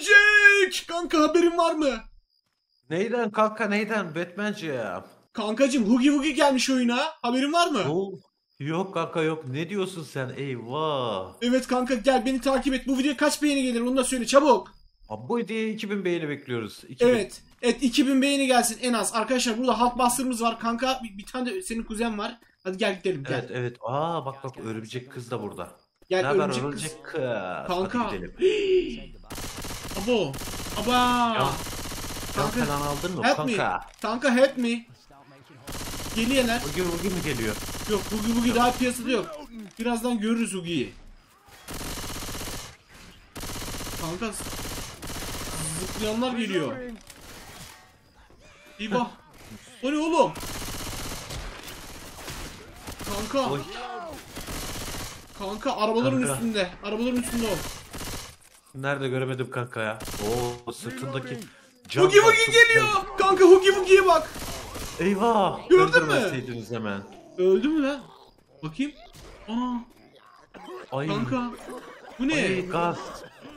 Batmancik! Kanka haberin var mı? Neyden kanka neyden Batmancığım? Kankacım Huggy Wuggy gelmiş oyuna. Haberin var mı? Oh. Yok kanka yok. Ne diyorsun sen? Eyvah. Evet kanka gel beni takip et. Bu videoya kaç beğeni gelir onu da söyle çabuk. Abi bu videoya 2000 beğeni bekliyoruz. 2000. Evet. Evet 2000 beğeni gelsin en az. Arkadaşlar burada Hulkbuster'ımız var. Kanka bir tane de senin kuzen var. Hadi gel gidelim gel. Evet evet. Aa bak bak örümcek kız da burada. Gel haber, örümcek kız. Kanka. Abo. Aba. Ya. Kanka lan aldın mı help kanka? Me. Kanka help me. Geliyorlar. Bugün mi geliyor? Yok Huggy daha piyasada yok. Birazdan görürüz Huggy'yi. Kanka zıplayanlar geliyor. İba. O ne oğlum? Kanka. Oy. Kanka arabaların kanka üstünde. Arabaların üstünde o. Nerede göremedim kanka ya. Oo sırtındaki. Huggy Wuggy geliyor. Kanka Huggy Wuggy'ye bak. Eyvah. Gördün mü? Hemen. Öldü mü lan? Bakayım. Aa. Ay. Kanka. Bu ne? Ay, gaz.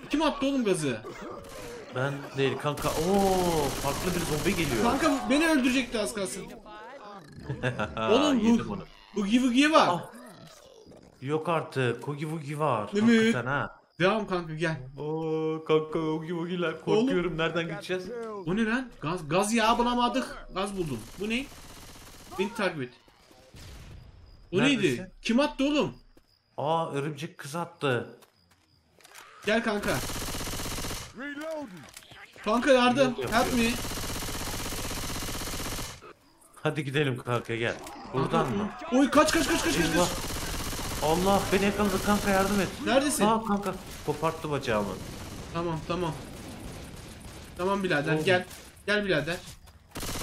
Kim attı oğlum gazı? Ben değil kanka. Oo, farklı bir zombi geliyor. Kanka beni öldürecekti az kalsın. Oğlum bu. Huggy Wuggy'ye bak. Ah. Yok artık. Huggy Wuggy var. Evet. Ha. Devam kanka gel. Oo kanka Huggy Wuggy'ler korkuyorum. Oğlum. Nereden gideceğiz? Bu ne lan? Gaz yağı bulamadık. Gaz buldum. Bu ne? Beni takip et. O neredesin? Neydi? Kim attı oğlum? Aa örümcek kız attı. Gel kanka. Kanka yardım. Help me. Hadi gidelim kanka gel. Buradan kanka mı? Oy kaç. Allah beni yakaladı kanka yardım et. Neredesin? Aa kanka koparttı bacağımı. Tamam. Tamam birader oğlum. Gel birader.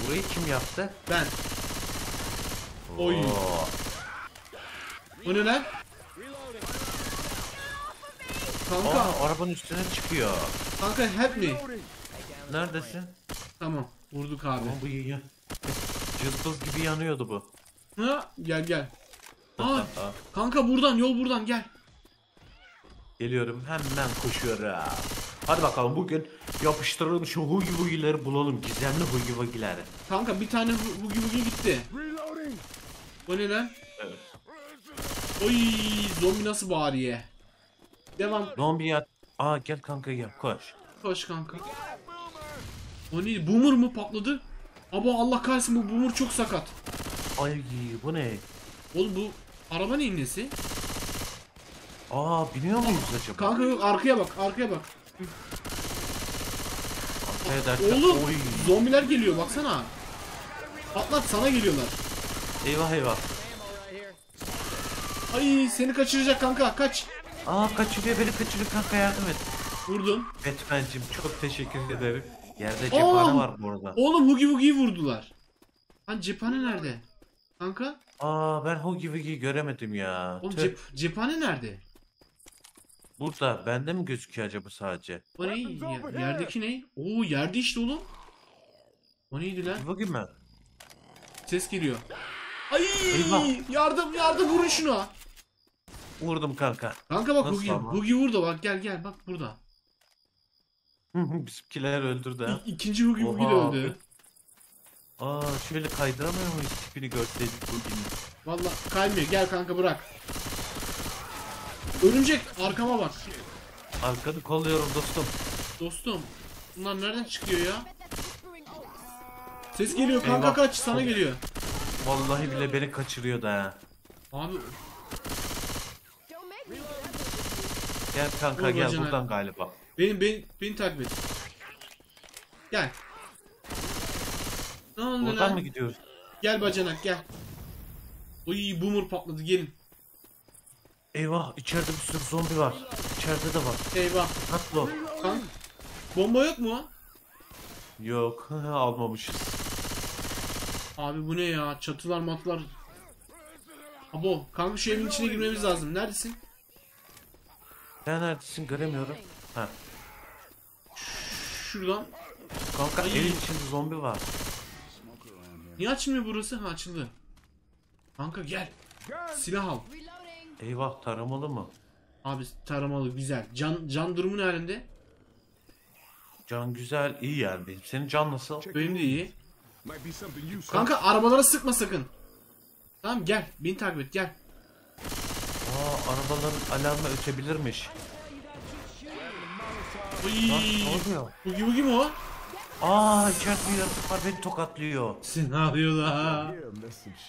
Burayı kim yaptı? Ben. Oy. O ne lan? Kanka. Aa, arabanın üstüne çıkıyor. Kanka help me. Neredesin? Tamam vurduk abi. Ama bu cıltız gibi yanıyordu bu. Ha, gel. Aa, kanka buradan yol gel. Geliyorum hemen koşuyorum. Hadi bakalım bugün yapıştıralım şu Huggy Wuggy'leri bulalım. Gizemli Huggy Wuggy'leri. Kanka bir tane Huggy Wuggy gitti. O ne lan? Evet. Oy zombi nasıl bağırıyor? Devam. Zombi ya. Aa gel kanka gel koş. Koş kanka. O ne? Boomer mu patladı? Aba Allah kahretsin bu boomer çok sakat. Ay bu ne? Oğlum bu araba neyin nesi? Aa biniyor muyuz acaba? Kanka yok arkaya bak. Oğlum oy. Zombiler geliyor baksana. Patlat sana geliyorlar. Eyvah. Ay seni kaçıracak kanka kaç. Aa kaçırıyor beni kaçırıyor kanka yardım et. Vurdun. Batman'cim çok teşekkür ederim. Yerde cephane var bu arada. Oğlum Huggy Wuggy'yi vurdular. Lan cephane nerede? Kanka. Aa ben Huggy Wuggy'yi göremedim ya. Oğlum cephane nerede? Burada bende mi gözüküyor acaba sadece? O ne? Yerdeki ne? Oo yerde işte oğlum. O neydi lan? Bakayım ben. Ses geliyor. Ay yardım vurun şuna. Vurdum kanka. Kanka bak Huggy vurdu bak gel bak burada. Bizimkiler öldürdü ha. İkinci Huggy Wuggy öldü. Aa şöyle kaydıramıyor muyuz tipini görseydik Huggy'nin? Valla kaymıyor gel kanka bırak. Örümcek arkama bak. Arkanı kolluyorum dostum. Dostum bunlar nereden çıkıyor ya? Ses geliyor kanka eyvah. Kaç sana geliyor. Vallahi bile beni kaçırıyordu ha. Abi. Gel kanka dur, gel bacana. Buradan galiba. Beni takip et. Gel. Ne oldu buradan lan? Mı gidiyoruz? Gel bacanak gel. Oy boomer patladı gelin. Eyvah içeride bir sürü zombi var. İçeride de var. Eyvah. Atla. Kanka. Bomba yok mu? Yok almamışız. Abi bu ne ya çatılar matlar. Abo kanka şu evin içine girmemiz lazım. Neredesin? Sen neredesin göremiyorum. Ha. Şuradan. Kanka ay. Evin içinde zombi var. Niye açılmıyor burası? Ha açıldı. Kanka gel. Silah al. Eyvah taramalı mı? Abi taramalı güzel. Can durumu ne halinde? Can güzel, iyi yerdeyim. Senin can nasıl? Benim de iyi. Kanka arabalara sıkma sakın. Tamam gel, beni takip et gel. Aa, arabaların alarmı ötebilirmiş. Huggy Wuggy mi o? Aaa, içeride bir yaratık var, beni tokatlıyor. Sen ne yapıyorsun ha?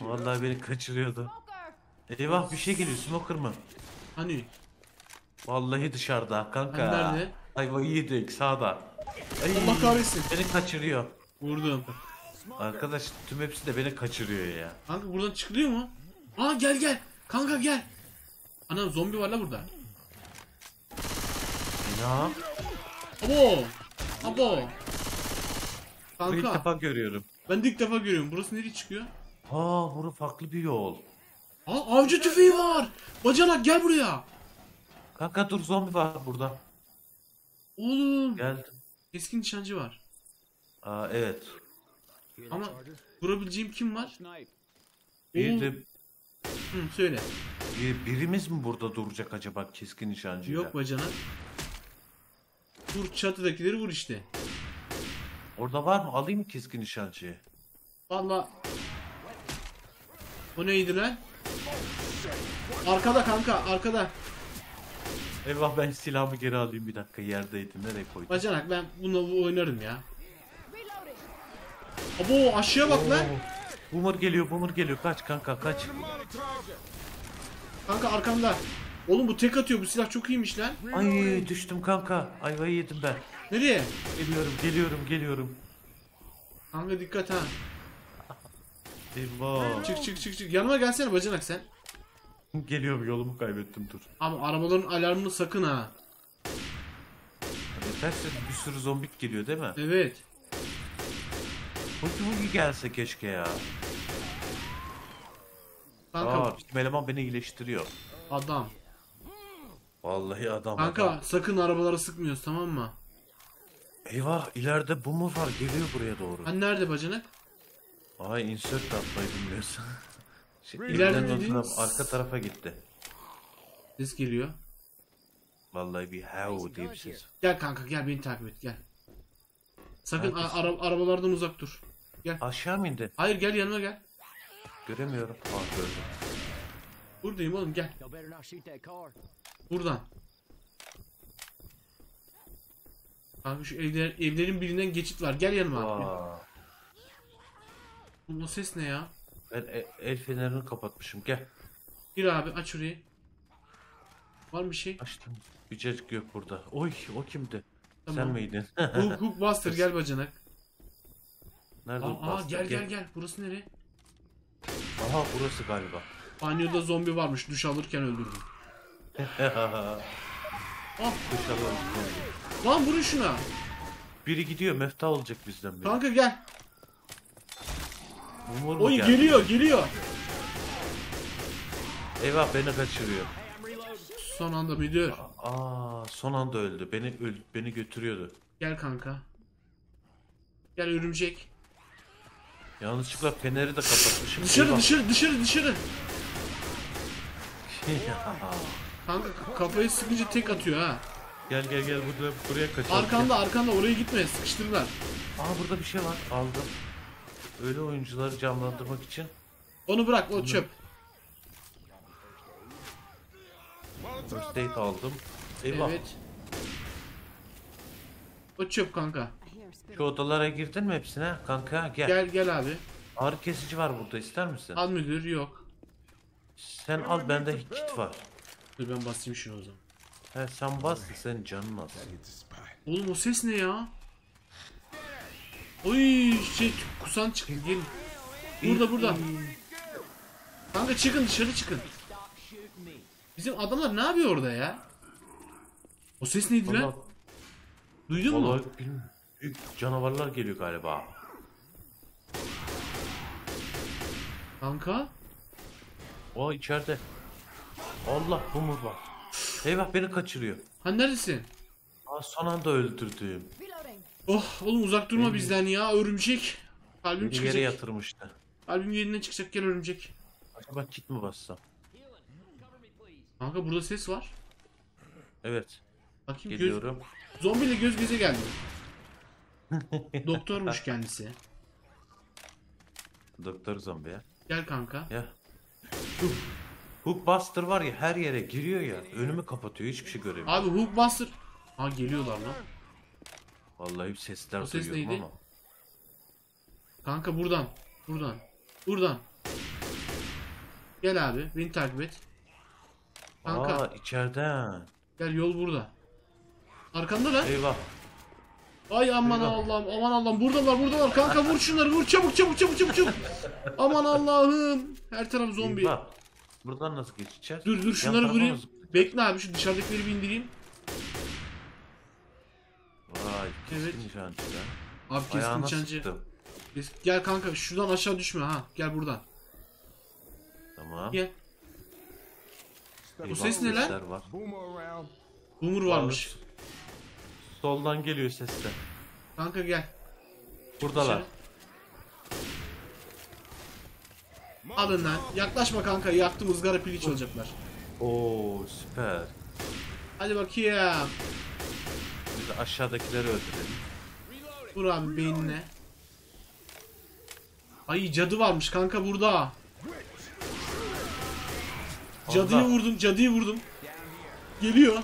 Vallahi beni kaçırıyordu. Eyvah, bir şey geliyor, smoker mı? Hani? Vallahi dışarıda kanka. Hani nerede? Ayva yedik sağda. Ayy, Allah kahretsin. Beni kaçırıyor. Vurdum. Arkadaş tüm hepsi de beni kaçırıyor ya. Kanka buradan çıkılıyor mu? Aa gel gel. Kanka gel. Anam zombi var la burada. Ya. Abo. Abo. Kanka. Ben ilk defa görüyorum. Ben de ilk defa görüyorum. Burası nereye çıkıyor? Haa burası farklı bir yol. Aa avcı tüfeği var. Bacanak gel buraya. Kanka dur zombi var burada. Oğlum. Geldim. Keskin nişancı var. Aa evet. Ama vurabileceğim kim var? Bir de... Hı, söyle. Birimiz mi burada duracak acaba keskin nişancıyla? Yok bacanak. Vur çatıdakileri vur işte. Orada var mı? Alayım mı keskin nişancıyı? Valla. O neydi lan? Arkada kanka arkada. Eyvah ben silahımı geri alayım bir dakika yerdeydim nereye koydum? Bacanak ben bununla oynarım ya. Abo aşağıya bak lan. Boomer geliyor kaç kanka kaç. Kanka arkamda. Oğlum bu tek atıyor bu silah çok iyiymiş lan. Ay düştüm kanka ayvayı yedim ben. Nereye? Geliyorum. Kanka dikkat ha. Eyvah. Çık yanıma gelsene bacanak sen. Geliyorum yolumu kaybettim dur. Ama arabaların alarmını sakın ha. Yeterse bir sürü zombik geliyor değil mi? Evet. Huggy gelse keşke ya. Kanka. Aa, bizim eleman beni iyileştiriyor. Adam. Vallahi adam. Kanka adam. Sakın arabalara sıkmıyoruz tamam mı? Eyvah ileride bu mu var geliyor buraya doğru. Hani nerede bacanak? Ay insert atmayı bilmiyorsun. İleride arka tarafa gitti. Ses geliyor. Vallahi bir how diye bir ses. Gel kanka gel beni takip et gel. Sakın arabalardan uzak dur. Gel. Aşağı mı indi? Hayır gel yanıma gel. Göremiyorum. Ah, gördüm. Buradayım oğlum gel. Buradan. Kanka şu evlerin birinden geçit var gel yanıma. Bu ses ne ya? Ben el fenerini kapatmışım gel. Gir abi aç orayı. Var mı bir şey? Açtım. Bir cacık yok burada. Oy o kimdi? Tamam. Sen miydin? Hulkbuster gel bacanak. Nerede Hulkbuster? Gel. Burası nereye? Aha burası galiba. Banyoda zombi varmış duş alırken öldürdüm. Ah duş alırken. Lan vurun şuna. Biri gidiyor mefta olacak bizden biri. Kanka gel. Oy geliyor. Eyvah beni kaçırıyor. Son anda müdür. Aa son anda öldü. Beni götürüyordu. Gel kanka. Gel örümcek. Yanlışlıkla feneri de kapatmışım. Dışarı. Kanka kafayı sıkınca tek atıyor ha. Gel buraya kaçalım. Arkanda oraya gitme sıkıştırırlar. Aa burada bir şey var aldım. Öyle oyuncuları canlandırmak için. Onu bırak o çöp. First aid aldım. Eyvah. Evet. O çöp kanka. Şu odalara girdin mi hepsine? Kanka gel. Gel abi. Ağrı kesici var burada ister misin? Al müdür yok. Sen al bende kit var. Dur ben basayım şunu o zaman. He sen bas sen canın az. Oğlum o ses ne ya? Oy şey kusan çıkın gelin. Burada. Kanka çıkın dışarı çıkın. Bizim adamlar ne yapıyor orada ya? O ses neydi vallahi, lan? Duydun mu? Büyük canavarlar geliyor galiba. Kanka? O içeride. Allah bumur var. Eyvah beni kaçırıyor. Hani neredesin? Aa, son anda öldürdüm. Oh oğlum uzak durma benim bizden ya örümcek. Kalbim çıkacak. Yere yatırmıştı. Kalbim yerinden çıkacak gel örümcek. Acaba kit mi bassam? Kanka burada ses var. Evet. Bakayım geliyorum. Zombiyle göz göze geldi. Doktormuş kendisi. Doktor zombi ya. Gel kanka. Ya. Hulkbuster var ya, her yere giriyor ya. Önümü kapatıyor, hiçbir şey göremiyorum. Abi Hulkbuster. Ha, geliyorlar lan. Vallahi sesler ses duyuyorum neydi? Ama. Kanka buradan. Buradan. Buradan. Gel abi, beni takip et. Kanka. Aa, içeriden. Gel, yol burada. Arkanda lan. Eyvah. Ay aman Allah'ım, aman Allah'ım, buradalar, buradalar. Kanka vur şunları, vur çabuk çabuk çabuk çabuk. Aman Allah'ım. Her taraf zombi. Eyvah. Buradan nasıl geçeceğiz? Dur dur, şunları vurayım. Bekle abi, şu dışarıdakileri bindireyim. Vay, evet. Nişancı ya. Abi keskin nişancı. Gel kanka, şuradan aşağı düşme ha. Gel buradan. Tamam. Gel. Bu ses neler? Bumur varmış. Soldan geliyor sesler. Kanka gel. Buradalar. Alın lan. Yaklaşma kanka. Yaktım, ızgara piliç olacaklar. Oo süper. Hadi bakayım. Biz de aşağıdakileri öldürelim. Dur abi beynine. Ay cadı varmış kanka burada. Cadıyı vurdum, cadıyı vurdum. Geliyor.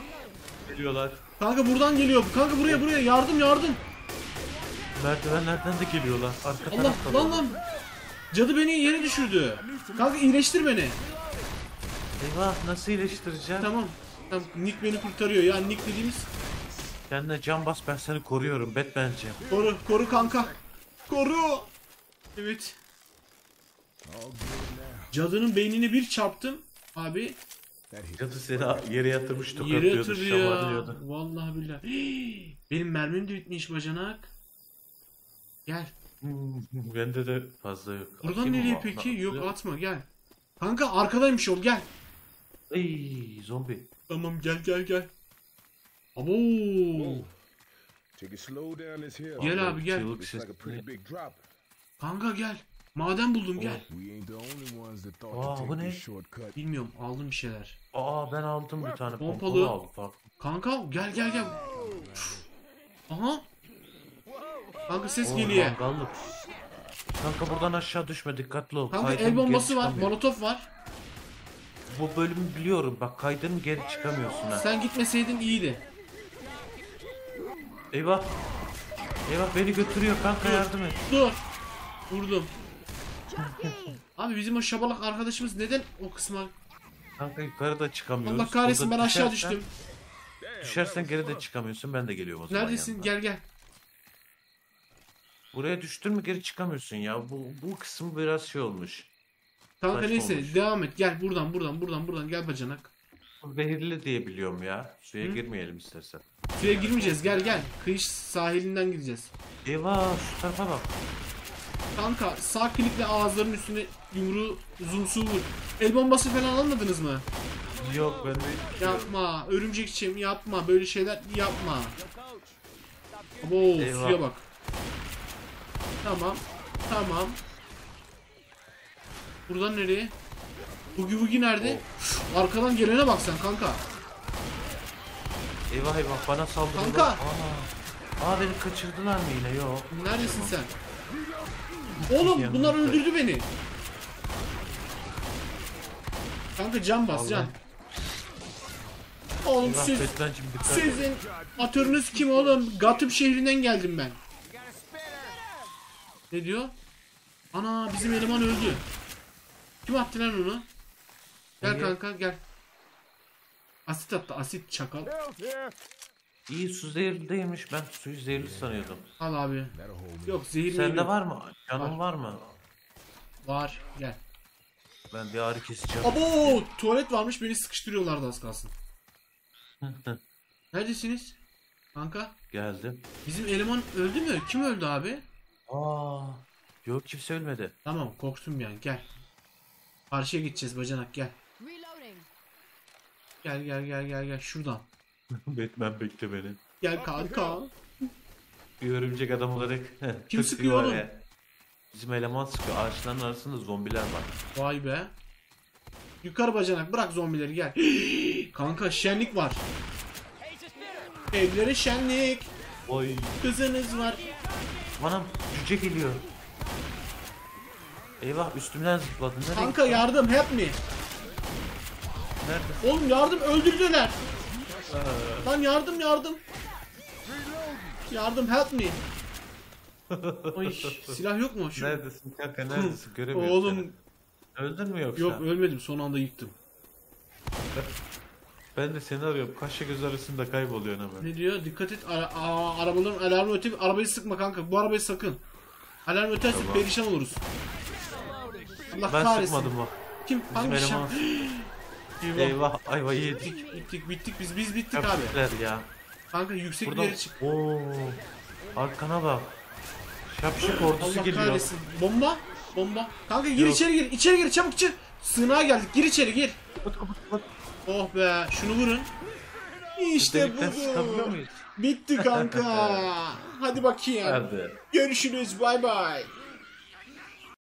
Geliyorlar. Kanka buradan geliyor. Kanka buraya, buraya yardım, yardım. Merdivenlerden de geliyorlar. Arka Allah lan lan. Cadı beni yere düşürdü. Kanka iyileştir beni. Eyvah, nasıl iyileştireceğim? Tamam. Tamam, Nick beni kurtarıyor. Ya Nick dediğimiz. Kendine can bas, ben seni koruyorum Batman'cığım. Koru, koru kanka. Koru. Evet. Cadının beynini bir çarptım. Abi. Cadı seni yere yatırmış, tokatlıyordu, şamarlıyordu. Vallahi billahi. Hii, benim mermim de bitmiş bacanak. Gel. Bende de fazla yok. Buradan atayım nereye peki? Yok atacağım. Atma gel. Kanka arkadaymış ol, gel. Ey zombi. Tamam gel gel gel. Abo. Gel abi gel. Kanka gel. Maden buldum gel. Aa bu ne? Bilmiyorum, aldım bir şeyler. Aa ben aldım bir tane pompalı. Kanka gel gel gel. Aha. Kanka ses geliyor. Kanka buradan aşağı düşme, dikkatli ol. Kanka kaydın, el bombası var, molotof var. Bu bölümü biliyorum bak, kaydın geri çıkamıyorsun ha. Sen gitmeseydin iyiydi. Eyvah. Eyvah beni götürüyor kanka, yardım et. Dur. Vurdum. Abi bizim o şabalak arkadaşımız neden o kısma? Kanka yukarıda çıkamıyoruz. Allah kahretsin, ben aşağı düştüm. Düşersen geri de çıkamıyorsun, ben de geliyorum o zaman. Neredesin yanına. Gel gel. Buraya düştün mü geri çıkamıyorsun ya, bu kısım biraz şey olmuş. Kanka saçma neyse olmuş. Devam et, gel buradan buradan gel bacanak. Zehirli diye biliyorum ya, suya girmeyelim istersen. Suya girmeyeceğiz, gel gel, kıyı sahilinden gideceğiz. Eyvah şu tarafa bak. Kanka sağ klikle ağızların üstüne yumruğu, zoomsu vur. El bombası falan almadınız mı? Yok ben de. Yapma örümcekçim, yapma böyle şeyler, yapma. Abo suya bak. Tamam tamam. Buradan nereye? Huggy Wuggy nerede? Oh. Arkadan gelene bak sen kanka. Eyvah eyvah, bana saldırdılar. Kanka. Aa beni kaçırdılar mı yine? Yok. Neredesin sen? Oğlum bunlar öldürdü beni. Kanka can bas, can. Oğlum siz, sizin atörünüz kim oğlum? Gatıp şehrinden geldim ben. Ne diyor? Ana bizim eleman öldü. Kim attı lan onu? Gel kanka gel. Asit attı, asit çakal. İyi, su zehirliymiş, ben suyu zehirli sanıyordum. Al abi. Yok zehirli. Sende var mı? Canım var mı? Var gel. Ben bir ağrı keseceğim. Abo tuvalet varmış, beni sıkıştırıyorlardı az kalsın. Neredesiniz? Kanka. Geldim. Bizim eleman öldü mü? Kim öldü abi? Aa, yok kimse ölmedi. Tamam korktum yani, gel. Karşıya gideceğiz bacanak, gel. Gel gel gel gel gel şuradan. Batman bekle beni. Gel kanka. Bir örümcek adam olarak. Kim sıkıyor oğlum? Bizim eleman sıkıyor. Ağaçların arasında zombiler var. Vay be. Yukarı bacanak, bırak zombileri gel. Kanka şenlik var. Evlere şenlik. Oy. Kızınız var. Anam cüce geliyor. Eyvah üstümden zıpladı. Nereye kanka gitti? Yardım help me. Nerede? Oğlum yardım öldürdüler. Lan yardım yardım. Yardım help me. Oy, silah yok mu? Şu... Neredesin kanka neredesin? Göremiyorum. Oğlum. Seni. Öldün mü yoksa? Yok ölmedim son anda yıktım. Ben de seni arıyorum. Kaşla göz arasında kayboluyor hemen. Ne diyor? Dikkat et. Arabaların alarmı ötüp arabayı sıkma kanka. Bu arabayı sakın. Alarm ötersin tamam. Perişan oluruz. Allah ben kahretsin. Sıkmadım o. Kim? Hangi şam? Eyvah ayvayı yedik. Bittik biz bittik ya, abi. Ya. Kanka yüksek buradan... bir yere çık. Oo. Arkana bak. Şapşık ordusu geliyor. Allah kahretsin. Bomba. Kanka gir. Yok. İçeri gir çabuk çık. Sığınağa geldik. Gir içeri gir. Kapat. Oh be, şunu vurun. İşte bu. Bitti kanka. Hadi bakayım. Hadi. Görüşürüz. Bay bay.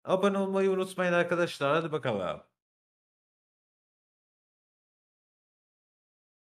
Abone olmayı unutmayın arkadaşlar. Hadi bakalım.